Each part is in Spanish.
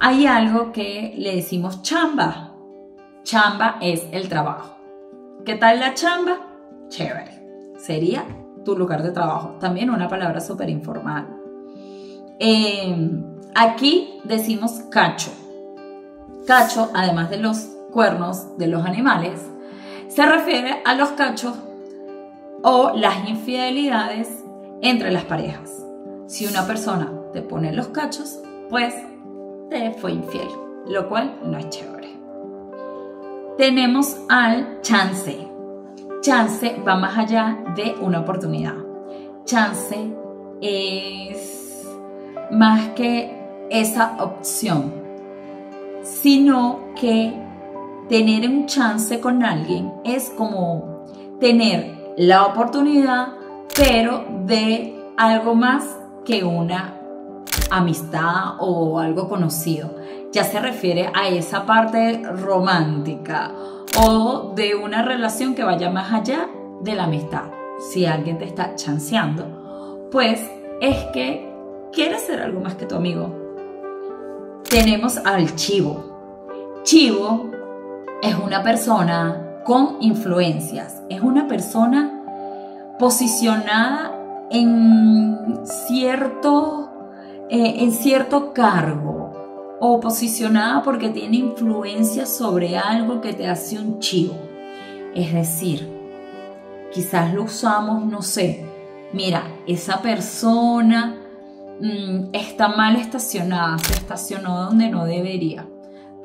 hay algo que le decimos chamba. Chamba es el trabajo. ¿Qué tal la chamba? Chévere. Sería tu lugar de trabajo. También una palabra súper informal. Aquí decimos cacho. Cacho, además de los cuernos de los animales, se refiere a los cachos o las infidelidades entre las parejas. Si una persona te pone los cachos, pues te fue infiel, lo cual no es chévere. Tenemos al chance. Chance va más allá de una oportunidad. Chance es más que esa opción, sino que tener un chance con alguien es como tener la oportunidad, pero de algo más que una amistad o algo conocido. Ya se refiere a esa parte romántica o de una relación que vaya más allá de la amistad. Si alguien te está chanceando, pues es que quiere ser algo más que tu amigo. Tenemos al chivo. Chivo es una persona con influencias, es una persona posicionada en cierto cargo o posicionada porque tiene influencia sobre algo que te hace un chivo. Es decir, quizás lo usamos, no sé, mira, esa persona está mal estacionada, se estacionó donde no debería,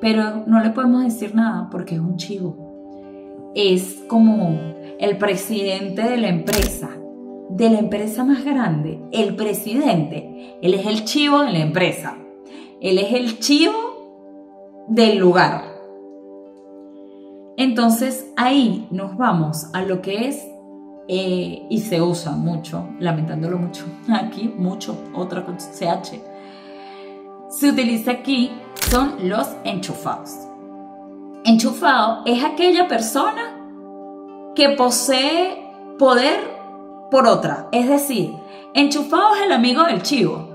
pero no le podemos decir nada porque es un chivo. Es como el presidente de la empresa más grande. El presidente, él es el chivo de la empresa, él es el chivo del lugar. Entonces ahí nos vamos a lo que es y se usa mucho, lamentándolo mucho, aquí mucho, otra con CH. Se utiliza aquí, son los enchufados. Enchufado es aquella persona que posee poder por otra. Es decir, enchufado es el amigo del chivo.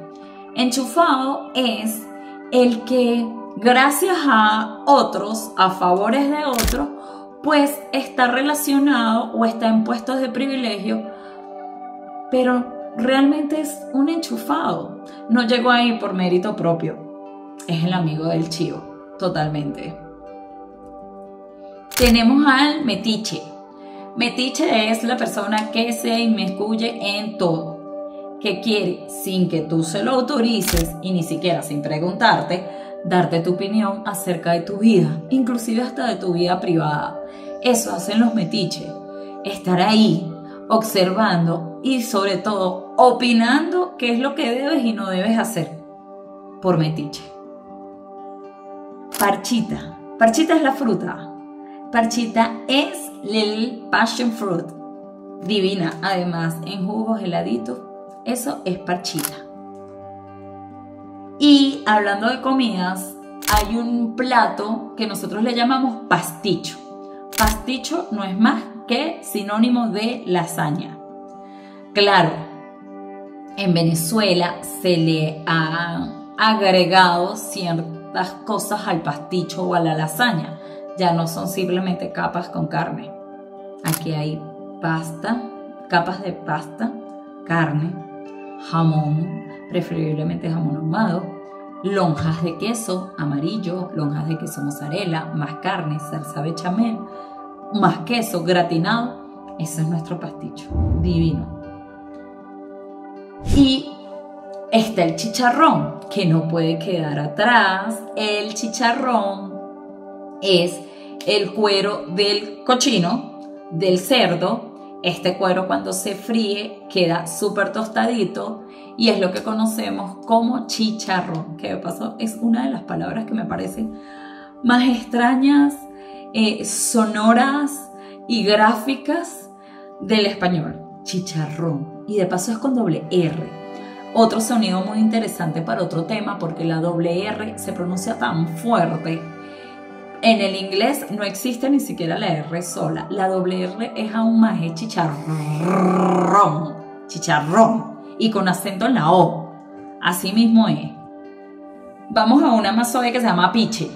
Enchufado es el que gracias a otros, a favores de otros, pues está relacionado o está en puestos de privilegio, pero realmente es un enchufado. No llegó ahí por mérito propio. Es el amigo del chivo, totalmente. Tenemos al metiche. Metiche es la persona que se inmiscuye en todo, que quiere, sin que tú se lo autorices y ni siquiera sin preguntarte, darte tu opinión acerca de tu vida, inclusive hasta de tu vida privada. Eso hacen los metiches, estar ahí observando y sobre todo opinando qué es lo que debes y no debes hacer por metiche. Parchita. Parchita es la fruta. Parchita es el passion fruit, divina además en jugos, heladitos. Eso es parchita. Y hablando de comidas, hay un plato que nosotros le llamamos pasticho. Pasticho no es más que sinónimo de lasaña. Claro, en Venezuela se le han agregado ciertas cosas al pasticho o a la lasaña. Ya no son simplemente capas con carne. Aquí hay pasta, capas de pasta, carne, jamón, preferiblemente jamón ahumado, lonjas de queso amarillo, lonjas de queso mozzarella, más carne, salsa bechamel, más queso gratinado. Ese es nuestro pasticho, divino. Y está el chicharrón, que no puede quedar atrás. El chicharrón es el cuero del cochino, del cerdo. Este cuero cuando se fríe queda súper tostadito y es lo que conocemos como chicharrón, que de paso es una de las palabras que me parecen más extrañas, sonoras y gráficas del español. Chicharrón, y de paso es con doble R. Otro sonido muy interesante para otro tema, porque la doble R se pronuncia tan fuerte. En el inglés no existe ni siquiera la R sola. La doble R es aún más, es chicharrón, chicharrón, y con acento en la O. Así mismo es. Vamos a una más suave que se llama piche.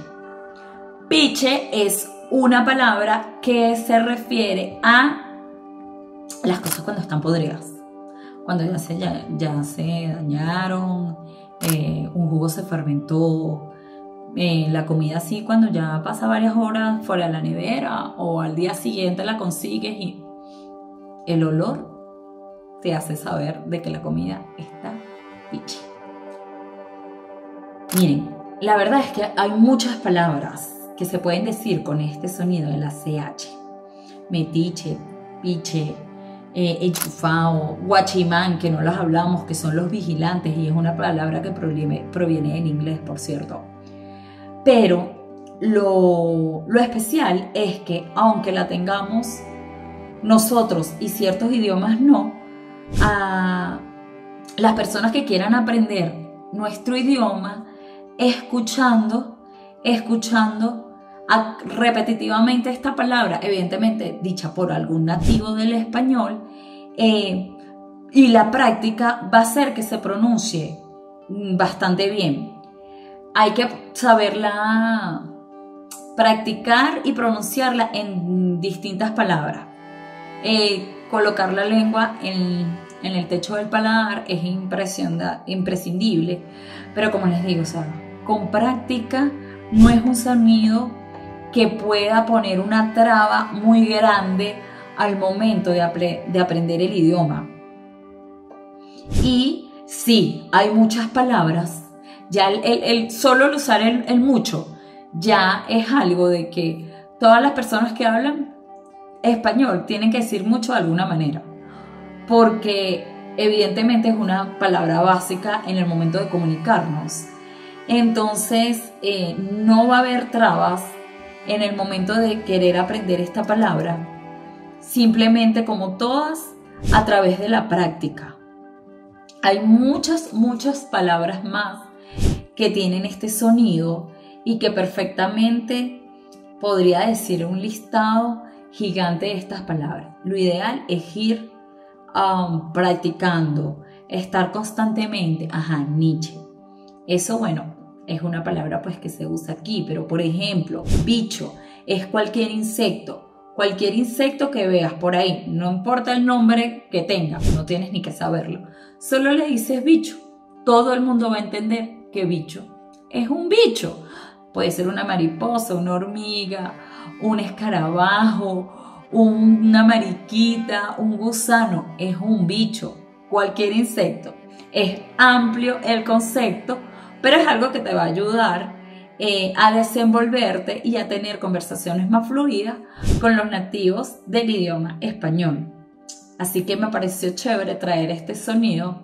Piche es una palabra que se refiere a las cosas cuando están podridas, cuando ya se dañaron, un jugo se fermentó, la comida así cuando ya pasa varias horas fuera de la nevera o al día siguiente la consigues y el olor te hace saber de que la comida está piche. Miren, la verdad es que hay muchas palabras que se pueden decir con este sonido de la CH. Metiche, piche, enchufao, guachimán, que no los hablamos, que son los vigilantes, y es una palabra que proviene en inglés, por cierto. Pero lo especial es que, aunque la tengamos nosotros y ciertos idiomas no, a las personas que quieran aprender nuestro idioma, escuchando repetitivamente esta palabra, evidentemente dicha por algún nativo del español, y la práctica va a hacer que se pronuncie bastante bien. Hay que saberla practicar y pronunciarla en distintas palabras. Colocar la lengua en el techo del paladar es imprescindible, pero como les digo, o sea, con práctica no es un sonido que pueda poner una traba muy grande al momento de aprender el idioma. Y sí, hay muchas palabras, ya solo usar el mucho ya es algo de que todas las personas que hablan español tienen que decir mucho de alguna manera, porque evidentemente es una palabra básica en el momento de comunicarnos. Entonces no va a haber trabas en el momento de querer aprender esta palabra, simplemente como todas, a través de la práctica. Hay muchas palabras más que tienen este sonido y que perfectamente podría decir un listado gigante de estas palabras. Lo ideal es ir practicando, estar constantemente. Ajá, niche. Eso, bueno, es una palabra pues que se usa aquí, pero por ejemplo, bicho es cualquier insecto que veas por ahí, no importa el nombre que tenga, no tienes ni que saberlo, solo le dices bicho, todo el mundo va a entender que bicho es un bicho, puede ser una mariposa, una hormiga, un escarabajo, una mariquita, un gusano, es un bicho, cualquier insecto. Es amplio el concepto, pero es algo que te va a ayudar a desenvolverte y a tener conversaciones más fluidas con los nativos del idioma español. Así que me pareció chévere traer este sonido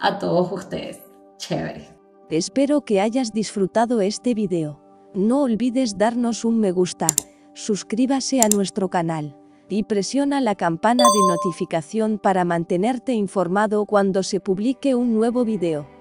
a todos ustedes. Chévere. Espero que hayas disfrutado este video. No olvides darnos un me gusta, suscríbase a nuestro canal y presiona la campana de notificación para mantenerte informado cuando se publique un nuevo video.